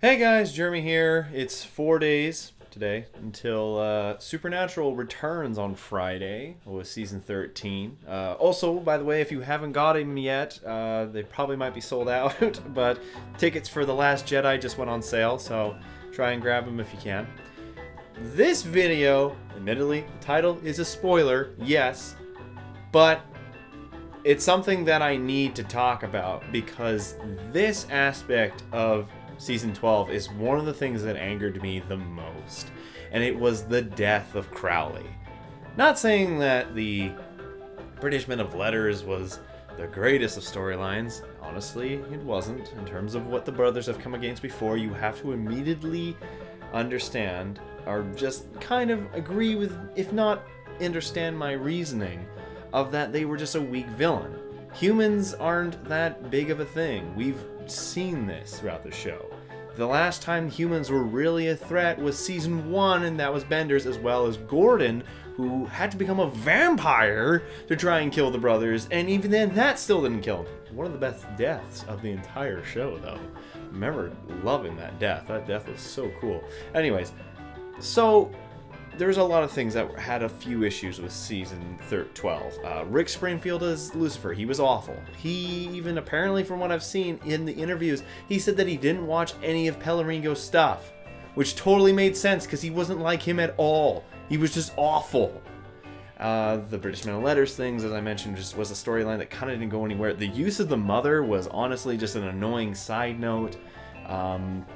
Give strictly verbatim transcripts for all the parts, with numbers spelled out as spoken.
Hey guys, Jeremy here. It's four days today until uh, Supernatural returns on Friday with season thirteen. Uh, also, by the way, if you haven't got them yet, uh, they probably might be sold out, but tickets for The Last Jedi just went on sale, so try and grab them if you can. This video, admittedly, the title is a spoiler, yes, but it's something that I need to talk about because this aspect of Season twelve is one of the things that angered me the most, and it was the death of Crowley. Not saying that the British Men of Letters was the greatest of storylines. Honestly, it wasn't. In terms of what the brothers have come against before, you have to immediately understand, or just kind of agree with, if not understand my reasoning, of that they were just a weak villain. Humans aren't that big of a thing. We've seen this throughout the show. The last time humans were really a threat was season one, and that was Bender's, as well as Gordon, who had to become a vampire to try and kill the brothers, and even then that still didn't kill him. One of the best deaths of the entire show, though. I remember loving that death. That death was so cool. Anyways, so there's a lot of things that had a few issues with season twelve. Uh, Rick Springfield as Lucifer, he was awful. He even apparently, from what I've seen in the interviews, he said that he didn't watch any of Pellegrino's stuff, which totally made sense because he wasn't like him at all. He was just awful. Uh, the British Men of Letters things, as I mentioned, just was a storyline that kind of didn't go anywhere. The use of the mother was honestly just an annoying side note. Um,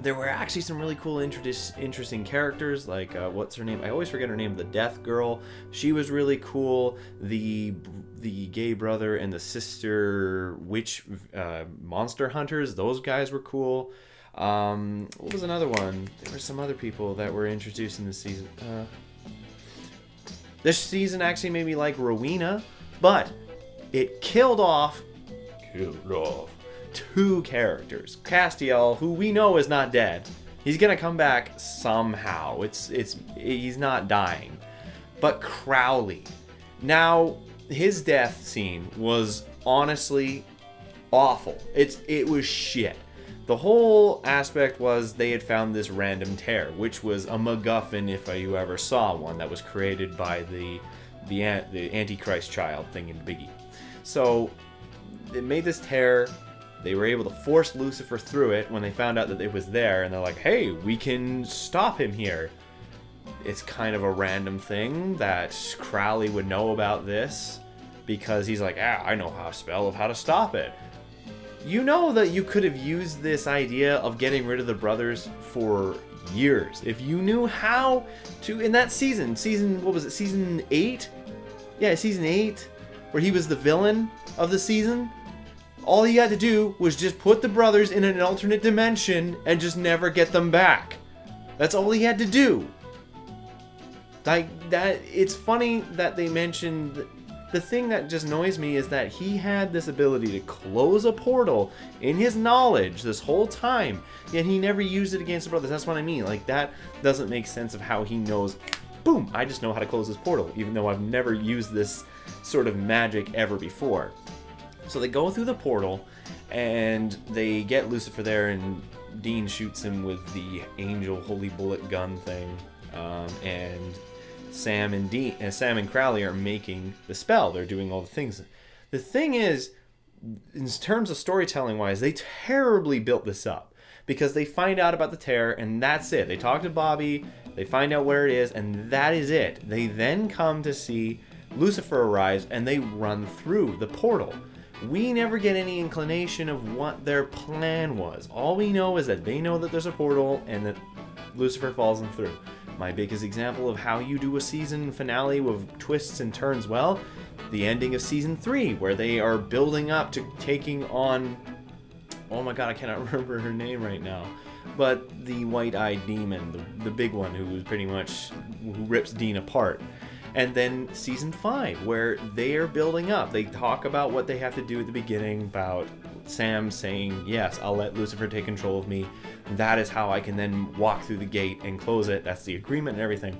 There were actually some really cool, interesting characters, like, uh, what's her name? I always forget her name, the Death Girl. She was really cool. The the gay brother and the sister witch uh, monster hunters, those guys were cool. Um, what was another one? There were some other people that were introduced in this season. Uh, this season actually made me like Rowena, but it killed off... Killed off. two characters. Castiel, who we know is not dead. He's gonna come back somehow. It's it's he's not dying. But Crowley. Now, his death scene was honestly awful. It's it was shit. The whole aspect was they had found this random tear, which was a MacGuffin if you ever saw one, that was created by the the the Antichrist child thing in Biggie. So it made this tear. They were able to force Lucifer through it when they found out that it was there, and they're like, hey, we can stop him here. It's kind of a random thing that Crowley would know about this, because he's like, ah, I know how a spell of how to stop it. You know that you could have used this idea of getting rid of the brothers for years. If you knew how to, in that season, season, what was it, season eight? Yeah, season eight, where he was the villain of the season. All he had to do was just put the brothers in an alternate dimension and just never get them back. That's all he had to do. Like that, it's funny that they mentioned, the thing that just annoys me is that he had this ability to close a portal in his knowledge this whole time, yet he never used it against the brothers. That's what I mean. Like, that doesn't make sense of how he knows, boom, I just know how to close this portal, even though I've never used this sort of magic ever before. So they go through the portal, and they get Lucifer there, and Dean shoots him with the angel holy bullet gun thing. Um, and Sam and Dean, uh, Sam and Crowley are making the spell. They're doing all the things. The thing is, in terms of storytelling-wise, they terribly built this up because they find out about the tear, and that's it. They talk to Bobby, they find out where it is, and that is it. They then come to see Lucifer arrives, and they run through the portal. We never get any inclination of what their plan was. All we know is that they know that there's a portal and that Lucifer falls them through. My biggest example of how you do a season finale with twists and turns well, the ending of season three, where they are building up to taking on, oh my god, I cannot remember her name right now, but the white-eyed demon, the, the big one who was pretty much, who rips Dean apart. And then season five, where they are building up. They talk about what they have to do at the beginning, about Sam saying, yes, I'll let Lucifer take control of me. That is how I can then walk through the gate and close it. That's the agreement and everything.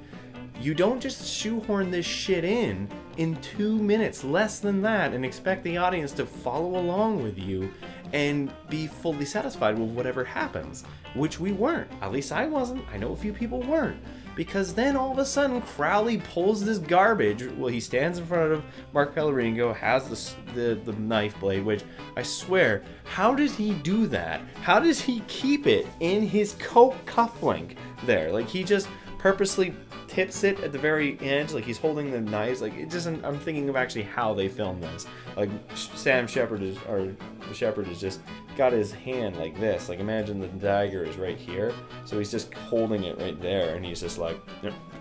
You don't just shoehorn this shit in in two minutes, less than that, and expect the audience to follow along with you and be fully satisfied with whatever happens, which we weren't. At least I wasn't. I know a few people weren't. Because then all of a sudden Crowley pulls this garbage. Well, he stands in front of Mark Pellegrino, has the, the, the knife blade, which I swear, how does he do that? How does he keep it in his coat cufflink there? Like, he just purposely tips it at the very end, like he's holding the knives. Like, it doesn't. I'm thinking of actually how they filmed this. Like, Sam Shepard is, or the Shepard is just got his hand like this. Like, imagine the dagger is right here, so he's just holding it right there, and he's just like,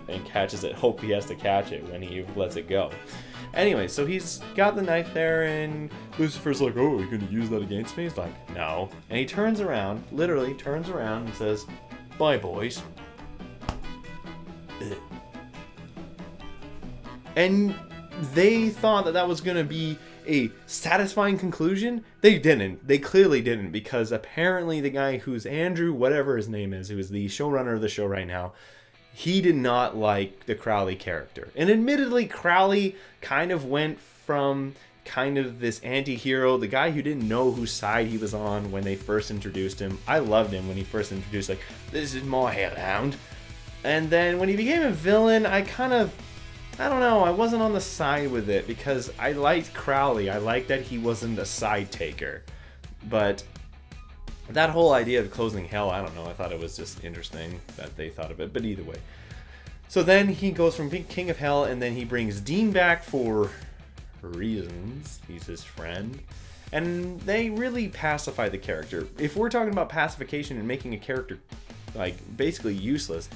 and catches it. Hope he has to catch it when he lets it go. Anyway, so he's got the knife there, and Lucifer's like, "Oh, you're gonna use that against me?" He's like, "No," and he turns around, literally turns around, and says, "Bye, boys." And they thought that that was going to be a satisfying conclusion. They didn't. They clearly didn't, because apparently the guy who's Andrew, whatever his name is, who is the showrunner of the show right now, he did not like the Crowley character. And admittedly, Crowley kind of went from kind of this anti-hero, the guy who didn't know whose side he was on when they first introduced him. I loved him when he first introduced, like, this is my hellhound. And then when he became a villain, I kind of, I don't know, I wasn't on the side with it, because I liked Crowley. I liked that he wasn't a side taker. But that whole idea of closing hell, I don't know, I thought it was just interesting that they thought of it, but either way. So then he goes from being king of hell, and then he brings Dean back for reasons. He's his friend. And they really pacify the character. If we're talking about pacification and making a character, like, basically useless,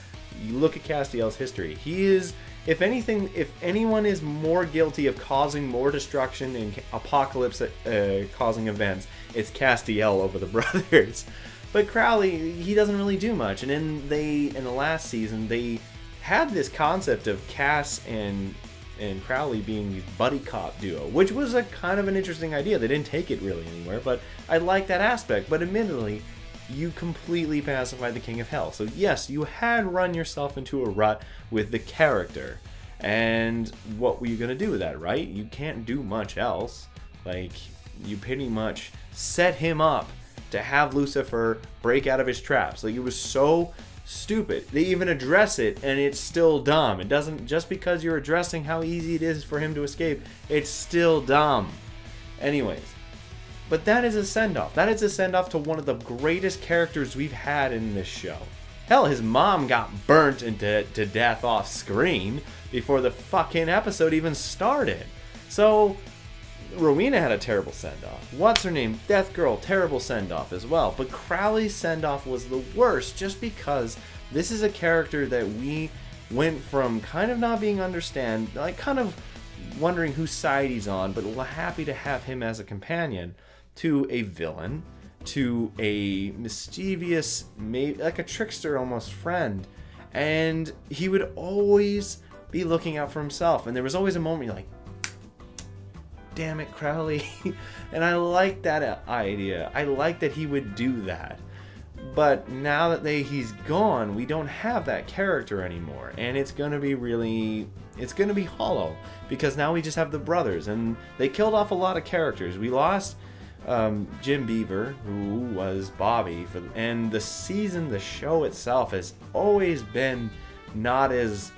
you look at Castiel's history. He is, if anything, if anyone is more guilty of causing more destruction and apocalypse uh, causing events, it's Castiel over the brothers. But Crowley, he doesn't really do much. And then they, in the last season, they had this concept of Cass and and Crowley being the buddy cop duo, which was a kind of an interesting idea. They didn't take it really anywhere, but I like that aspect. But admittedly, you completely pacified the King of Hell. So yes, you had run yourself into a rut with the character. And what were you going to do with that, right? You can't do much else. Like, you pretty much set him up to have Lucifer break out of his traps. Like, it was so stupid. They even address it, and it's still dumb. It doesn't, just because you're addressing how easy it is for him to escape, it's still dumb. Anyways. But that is a send-off. That is a send-off to one of the greatest characters we've had in this show. Hell, his mom got burnt into, to death off screen before the fucking episode even started. So, Rowena had a terrible send-off. What's her name? Death Girl, terrible send-off as well. But Crowley's send-off was the worst, just because this is a character that we went from kind of not being understand, like kind of wondering whose side he's on, but happy to have him as a companion, to a villain, to a mischievous, like a trickster almost friend, and he would always be looking out for himself. And there was always a moment you're like, damn it, Crowley. And I like that idea. I like that he would do that. But now that they, he's gone, we don't have that character anymore, and it's gonna be really, it's gonna be hollow, because now we just have the brothers, and they killed off a lot of characters. We lost Um, Jim Beaver, who was Bobby, for the, and the season, the show itself has always been not as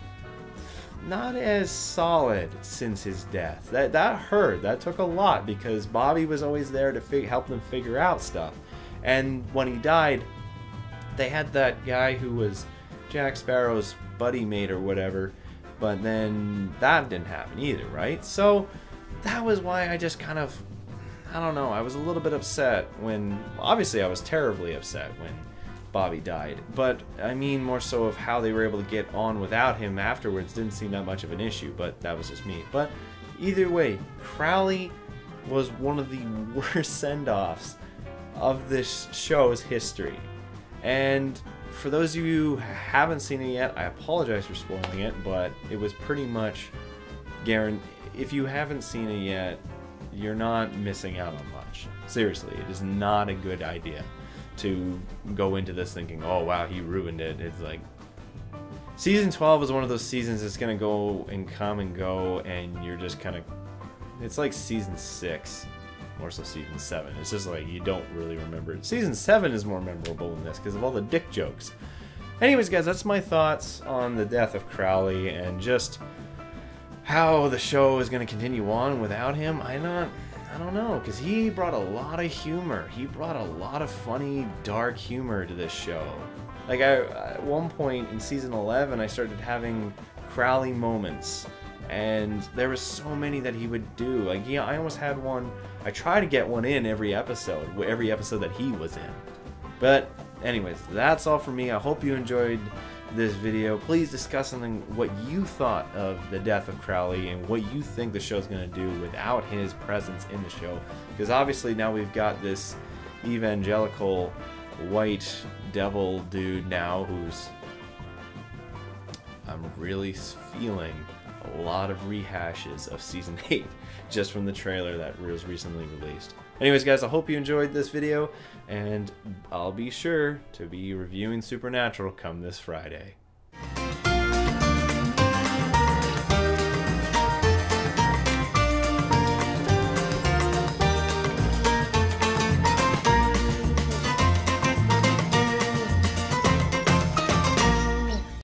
not as solid since his death. That that hurt. That took a lot, because Bobby was always there to fig help them figure out stuff. And when he died, they had that guy who was Jack Sparrow's buddy mate or whatever, but then that didn't happen either, right? So that was why I just kind of, I don't know, I was a little bit upset when, obviously I was terribly upset when Bobby died, but I mean more so of how they were able to get on without him afterwards didn't seem that much of an issue, but that was just me. But either way, Crowley was one of the worst send-offs of this show's history. And for those of you who haven't seen it yet, I apologize for spoiling it, but it was pretty much guaranteed. If you haven't seen it yet, you're not missing out on much. Seriously, it is not a good idea to go into this thinking, oh wow, he ruined it. It's like, season twelve is one of those seasons that's gonna go and come and go, and you're just kind of, it's like season six more so season seven. It's just like you don't really remember it. Season seven is more memorable than this because of all the dick jokes. Anyways, guys, that's my thoughts on the death of Crowley and just how the show is going to continue on without him. I not, I don't know, because he brought a lot of humor. He brought a lot of funny, dark humor to this show. Like, I, at one point in season eleven, I started having Crowley moments, and there was so many that he would do. Like, yeah, I almost had one. I try to get one in every episode, every episode that he was in. But anyways, that's all for me. I hope you enjoyed this video. Please discuss something, what you thought of the death of Crowley and what you think the show's going to do without his presence in the show. Because obviously now we've got this evangelical white devil dude now who's, I'm really feeling a lot of rehashes of season eight just from the trailer that was recently released. Anyways, guys, I hope you enjoyed this video, and I'll be sure to be reviewing Supernatural come this Friday.